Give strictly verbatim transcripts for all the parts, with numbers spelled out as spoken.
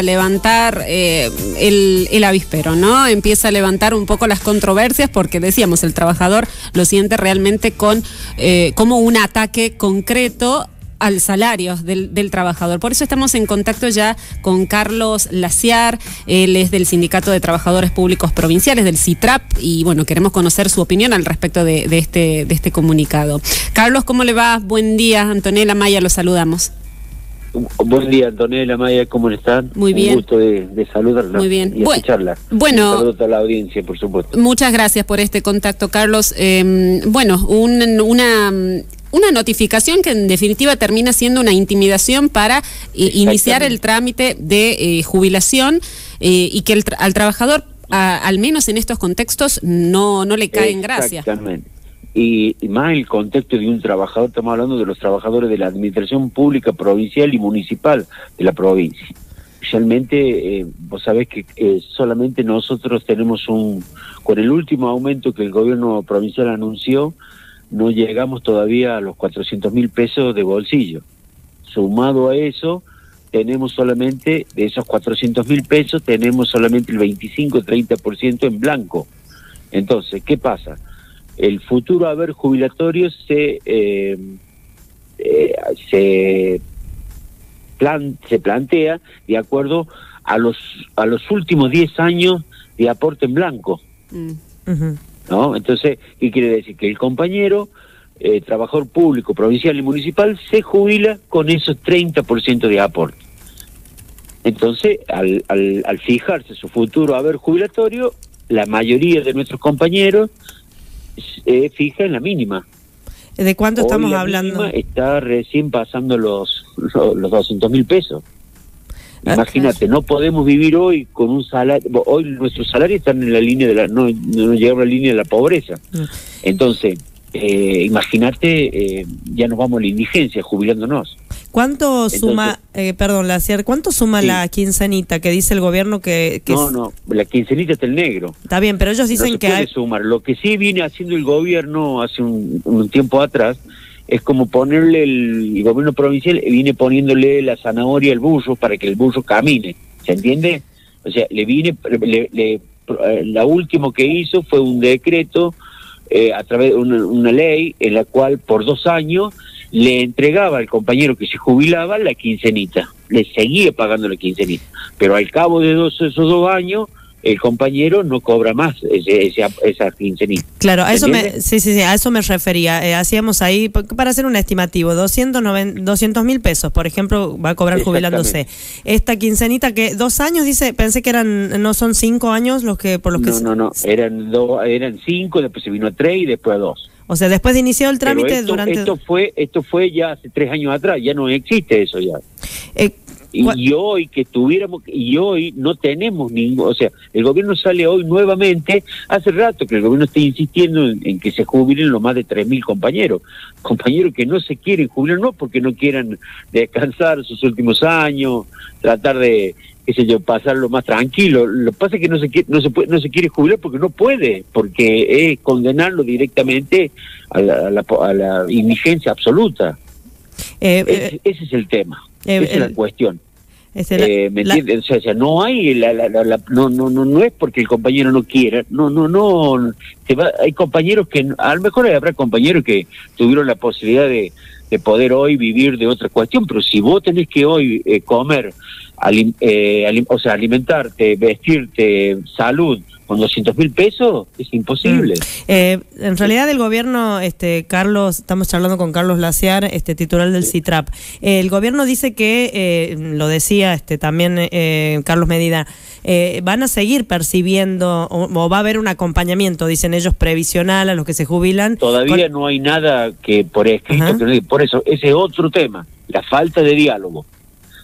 a levantar eh, el, el avispero, ¿no? Empieza a levantar un poco las controversias porque decíamos, el trabajador lo siente realmente con eh, como un ataque concreto al salario del, del trabajador. Por eso estamos en contacto ya con Carlos Laciar, él es del Sindicato de Trabajadores Públicos Provinciales, del SiTraPP, y bueno, queremos conocer su opinión al respecto de, de, este, de este comunicado. Carlos, ¿cómo le va? Buen día, Antonela Maya, los saludamos. Buen día, Antonela Maya, ¿cómo están? Muy bien. Un gusto de, de saludarla. Muy bien. Y escucharla. Bueno. Un saludo a la audiencia, por supuesto. Muchas gracias por este contacto, Carlos. Eh, bueno, un, una... Una notificación que en definitiva termina siendo una intimidación para eh, iniciar el trámite de eh, jubilación eh, y que el tra al trabajador, a, al menos en estos contextos, no, no le cae en gracia. Exactamente. Y, y más el contexto de un trabajador, estamos hablando de los trabajadores de la administración pública provincial y municipal de la provincia. Realmente, eh, vos sabés que eh, solamente nosotros tenemos un... Con el último aumento que el gobierno provincial anunció, no llegamos todavía a los cuatrocientos mil pesos de bolsillo. Sumado a eso, tenemos solamente, de esos cuatrocientos mil pesos, tenemos solamente el veinticinco treinta por ciento en blanco. Entonces, ¿qué pasa? El futuro haber jubilatorio se eh, eh, se, plan, se plantea de acuerdo a los a los últimos diez años de aporte en blanco. Mm. Uh-huh. ¿No? Entonces, ¿qué quiere decir? Que el compañero, eh, trabajador público, provincial y municipal, se jubila con esos treinta por ciento de aporte. Entonces, al, al, al fijarse su futuro haber jubilatorio, la mayoría de nuestros compañeros se eh, fija en la mínima. ¿De cuánto Hoy estamos la hablando? Mínima está recién pasando los, los, los doscientos mil pesos. Imagínate, no podemos vivir hoy con un salario, hoy nuestros salarios están en la línea de la, no, no llegamos a la línea de la pobreza. Entonces, eh, imagínate, eh, ya nos vamos a la indigencia jubilándonos. ¿Cuánto Entonces, suma, eh, perdón, Laciar, cuánto suma sí. la quincenita que dice el gobierno que... que no, es... no, la quincenita está en negro. Está bien, pero ellos dicen no se que... puede hay... sumar. Lo que sí viene haciendo el gobierno hace un, un tiempo atrás... Es como ponerle, el, el gobierno provincial viene poniéndole la zanahoria al burro para que el burro camine, ¿se entiende? O sea, le viene, le, le, la última que hizo fue un decreto, eh, a través de una, una ley en la cual por dos años le entregaba al compañero que se jubilaba la quincenita, le seguía pagando la quincenita, pero al cabo de dos, esos dos años... el compañero no cobra más ese, ese, esa quincenita. Claro, a eso me, sí, sí, sí, a eso me refería. Eh, hacíamos ahí, para hacer un estimativo, doscientos mil pesos, por ejemplo, va a cobrar jubilándose. Esta quincenita que dos años, dice, pensé que eran, no son cinco años los que por los que... No, se... no, no, eran, do, eran cinco, después se vino a tres y después a dos. O sea, después de iniciado el trámite Pero esto, durante... Esto fue, esto fue ya hace tres años atrás, ya no existe eso ya. Eh, Y, y hoy que tuviéramos, y hoy no tenemos ningún, o sea, el gobierno sale hoy nuevamente, hace rato que el gobierno está insistiendo en, en que se jubilen los más de tres mil compañeros, compañeros que no se quieren jubilar, no porque no quieran descansar sus últimos años, tratar de, qué sé yo, pasarlo más tranquilo, lo que pasa es que no se quiere, no se puede, no se quiere jubilar porque no puede, porque es condenarlo directamente a la, a la, a la indigencia absoluta. Eh, eh, ese, ese es el tema. Eh, Esa el, es la cuestión. Es el, eh, ¿me entiendes? La... O sea, o sea, no hay, la, la, la, la, no, no, no, no es porque el compañero no quiera, no, no, no. Se va, hay compañeros que, a lo mejor habrá compañeros que tuvieron la posibilidad de, de poder hoy vivir de otra cuestión, pero si vos tenés que hoy eh, comer, alim, eh, alim, o sea, alimentarte, vestirte, salud, con doscientos mil pesos es imposible. Mm. Eh, en realidad el gobierno, este Carlos, estamos charlando con Carlos Laciar, este titular del SiTraPP. Eh, el gobierno dice que, eh, lo decía este también eh, Carlos Medina, eh, van a seguir percibiendo o, o va a haber un acompañamiento, dicen ellos, previsional a los que se jubilan. Todavía con... no hay nada que por escrito, Ajá. que por eso ese es otro tema, la falta de diálogo,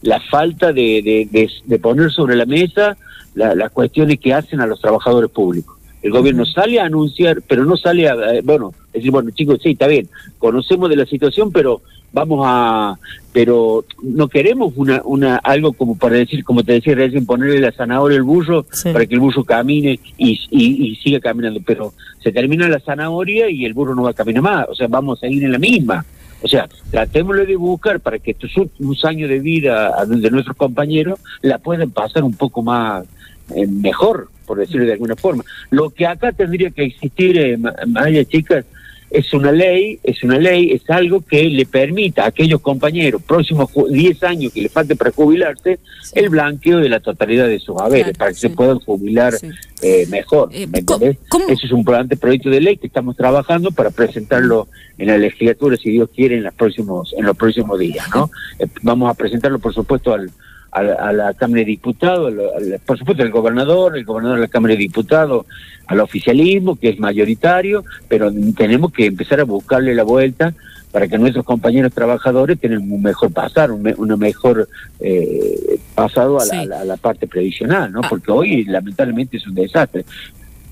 la falta de, de, de, de poner sobre la mesa La, las cuestiones que hacen a los trabajadores públicos. El gobierno sale a anunciar, pero no sale a, bueno, decir, bueno, chicos, sí, está bien, conocemos de la situación, pero vamos a, pero no queremos una, una algo como para decir, como te decía recién, ponerle la zanahoria al burro sí. para que el burro camine y, y, y siga caminando, pero se termina la zanahoria y el burro no va a caminar más, o sea, vamos a ir en la misma. O sea, tratémoslo de buscar para que estos últimos años de vida de nuestros compañeros la puedan pasar un poco más eh, mejor, por decirlo de alguna forma. Lo que acá tendría que existir, eh, Maya, chicas, es una ley, es una ley, es algo que le permita a aquellos compañeros próximos diez años que le falte para jubilarse, sí, el blanqueo de la totalidad de sus haberes, claro, para que sí, se puedan jubilar sí. eh, mejor. Eh, ¿me entendés? Eso es un proyecto de ley que estamos trabajando para presentarlo en la legislatura, si Dios quiere, en los próximos, en los próximos días, ¿no? Eh, vamos a presentarlo, por supuesto, al A la, a la Cámara de Diputados, al, al, por supuesto al gobernador, el gobernador de la Cámara de Diputados, al oficialismo, que es mayoritario, pero tenemos que empezar a buscarle la vuelta para que nuestros compañeros trabajadores tengan un mejor pasar, un, me, un mejor eh, pasado a, sí. la, a, la, a la parte previsional, ¿no? Ah. Porque hoy lamentablemente es un desastre.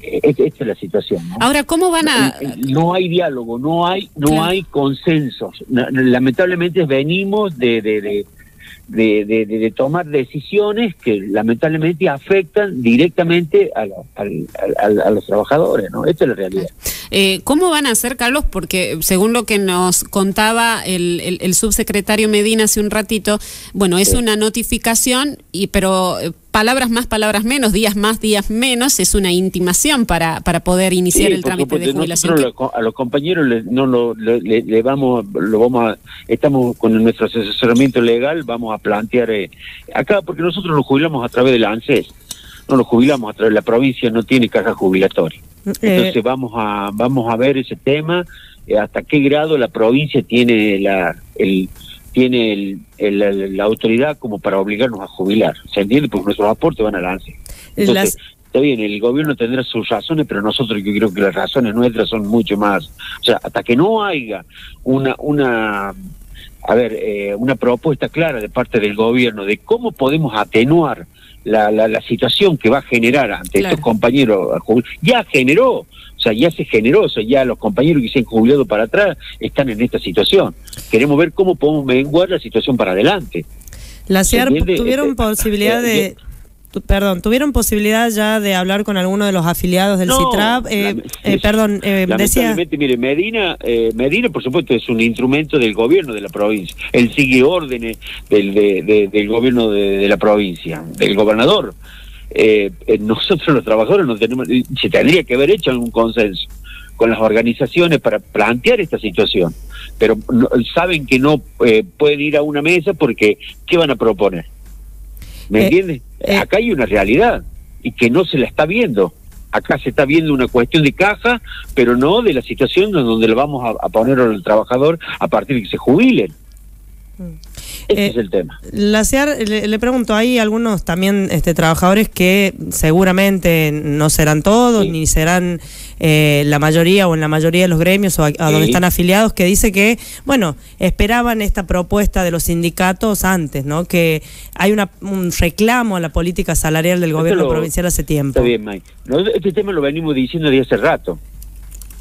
Esta es la situación, ¿no? Ahora, ¿cómo van a...? No hay diálogo, no hay, no claro. hay consensos. Lamentablemente venimos de... de, de De, de, de tomar decisiones que lamentablemente afectan directamente a, la, a, a, a los trabajadores, ¿no? Esta es la realidad. Eh, ¿Cómo van a hacer, Carlos? Porque según lo que nos contaba el, el, el subsecretario Medina hace un ratito, bueno, es sí. una notificación, y pero palabras más, palabras menos, días más, días menos, es una intimación para, para poder iniciar sí, el trámite supuesto, de jubilación. Nosotros que... a los compañeros le, no lo, le, le vamos, lo vamos a, estamos con nuestro asesoramiento legal, vamos a plantear eh, acá, porque nosotros nos jubilamos a través del ANSES, no nos jubilamos a través de la provincia, no tiene caja jubilatoria. Entonces vamos a vamos a ver ese tema, eh, hasta qué grado la provincia tiene la el tiene el, el, la, la autoridad como para obligarnos a jubilar, ¿se entiende? Porque nuestros aportes van al ANSES. Entonces, Las... está bien, el gobierno tendrá sus razones, pero nosotros yo creo que las razones nuestras son mucho más, o sea, hasta que no haya una una a ver, eh, una propuesta clara de parte del gobierno de cómo podemos atenuar La, la, la situación que va a generar ante claro. estos compañeros, ya generó, o sea, ya se generó, o sea, ya los compañeros que se han jubilado para atrás están en esta situación. Queremos ver cómo podemos menguar la situación para adelante. Laciar, ¿tuvieron este, posibilidad este, de... Perdón, ¿tuvieron posibilidad ya de hablar con alguno de los afiliados del no, SiTraPP? Eh, eh, perdón, eh, lamentablemente, decía... mire, Medina, eh, Medina, por supuesto, es un instrumento del gobierno de la provincia. Él sigue órdenes del, de, de, del gobierno de, de la provincia, del gobernador. Eh, nosotros los trabajadores no tenemos, se tendría que haber hecho algún consenso con las organizaciones para plantear esta situación. Pero no, saben que no eh, pueden ir a una mesa porque ¿qué van a proponer? ¿Me eh, entiendes? Eh, Acá hay una realidad y que no se la está viendo. Acá se está viendo una cuestión de caja, pero no de la situación donde lo vamos a, a poner al trabajador a partir de que se jubilen. Ese eh, es el tema. Laciar, le, le pregunto, hay algunos también este, trabajadores que seguramente no serán todos, sí. ni serán eh, la mayoría o en la mayoría de los gremios o a, a sí. donde están afiliados, que dice que, bueno, esperaban esta propuesta de los sindicatos antes, ¿no? Que hay una, un reclamo a la política salarial del gobierno lo, provincial hace tiempo. Está bien, Mike. Este tema lo venimos diciendo desde hace rato.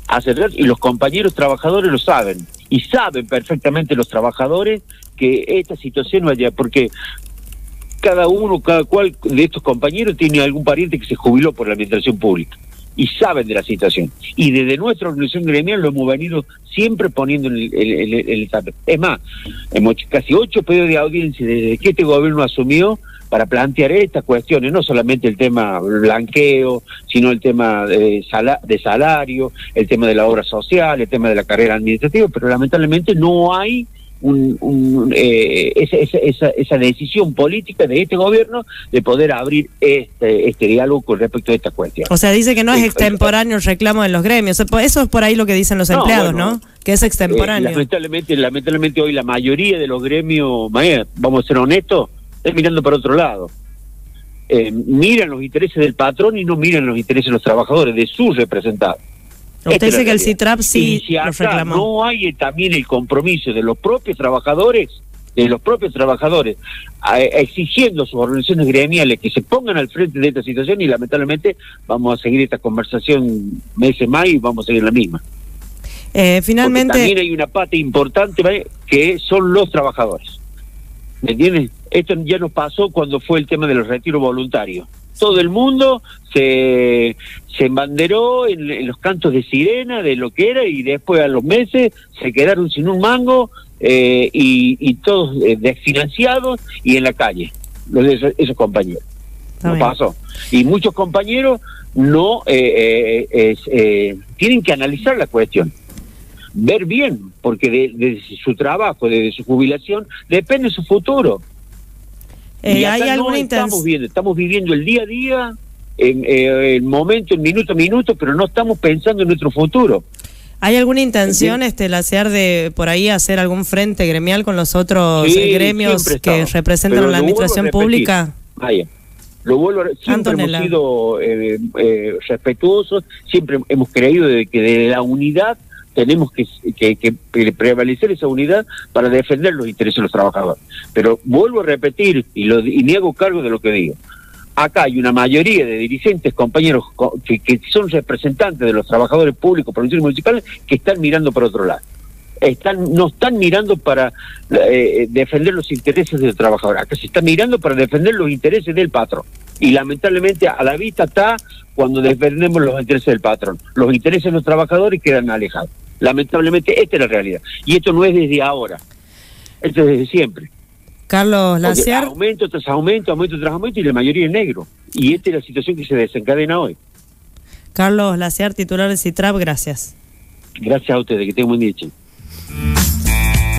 Hace rato, y los compañeros trabajadores lo saben. Y saben perfectamente los trabajadores que esta situación vaya, porque cada uno, cada cual de estos compañeros tiene algún pariente que se jubiló por la administración pública y saben de la situación. Y desde nuestra organización gremial lo hemos venido siempre poniendo en el, el, el, el es más, hemos hecho casi ocho pedidos de audiencia desde que este gobierno asumió para plantear estas cuestiones, no solamente el tema blanqueo, sino el tema de, sal de salario, el tema de la obra social, el tema de la carrera administrativa, pero lamentablemente no hay un, un, eh, esa, esa, esa decisión política de este gobierno de poder abrir este, este diálogo con respecto a esta cuestión. O sea, dice que no es extemporáneo el reclamo de los gremios, eso es por ahí lo que dicen los no, empleados, bueno, ¿no? Que es extemporáneo. Eh, lamentablemente, lamentablemente hoy la mayoría de los gremios, vamos a ser honestos, están mirando para otro lado. Eh, miran los intereses del patrón y no miran los intereses de los trabajadores, de sus representados. Usted dice que el SiTraPP sí si lo reclamó. No hay también el compromiso de los propios trabajadores, de los propios trabajadores, a, a exigiendo a sus organizaciones gremiales que se pongan al frente de esta situación y lamentablemente vamos a seguir esta conversación meses más y vamos a seguir la misma. Eh, finalmente... Porque también hay una parte importante, ¿vale? Que son los trabajadores. ¿Me entiendes? Esto ya nos pasó cuando fue el tema de los retiros voluntarios. todo el mundo se, se embanderó en, en los cantos de sirena de lo que era, y después a los meses se quedaron sin un mango eh, y, y todos eh, desfinanciados y en la calle, los de esos, esos compañeros. No pasó. Y muchos compañeros no eh, eh, eh, eh, tienen que analizar la cuestión, ver bien, porque desde de su trabajo, desde de su jubilación, depende su futuro. Eh, y acá hay no estamos viendo, estamos viviendo el día a día, en, eh, el momento, el minuto a minuto, pero no estamos pensando en nuestro futuro. ¿Hay alguna intención, ¿sí? este, Laciar, de por ahí hacer algún frente gremial con los otros sí, gremios que estamos, representan la administración pública? Vaya. Lo vuelvo a... Siempre Antonela. hemos sido eh, eh, respetuosos, siempre hemos creído de que de la unidad tenemos que, que, que prevalecer esa unidad para defender los intereses de los trabajadores. Pero vuelvo a repetir, y, lo, y me hago cargo de lo que digo, acá hay una mayoría de dirigentes, compañeros, que, que son representantes de los trabajadores públicos, provinciales y municipales, que están mirando para otro lado. Están, no están mirando para eh, defender los intereses del trabajador, acá se está mirando para defender los intereses del patrón, y lamentablemente a la vista está cuando defendemos los intereses del patrón, los intereses de los trabajadores quedan alejados. Lamentablemente esta es la realidad, y esto no es desde ahora, esto es desde siempre. Carlos Laciar, aumento tras aumento, aumento tras aumento, y la mayoría es negro, y esta es la situación que se desencadena hoy. Carlos Laciar, titular de SiTraPP, gracias. Gracias a ustedes, que tengan buen día, chicos.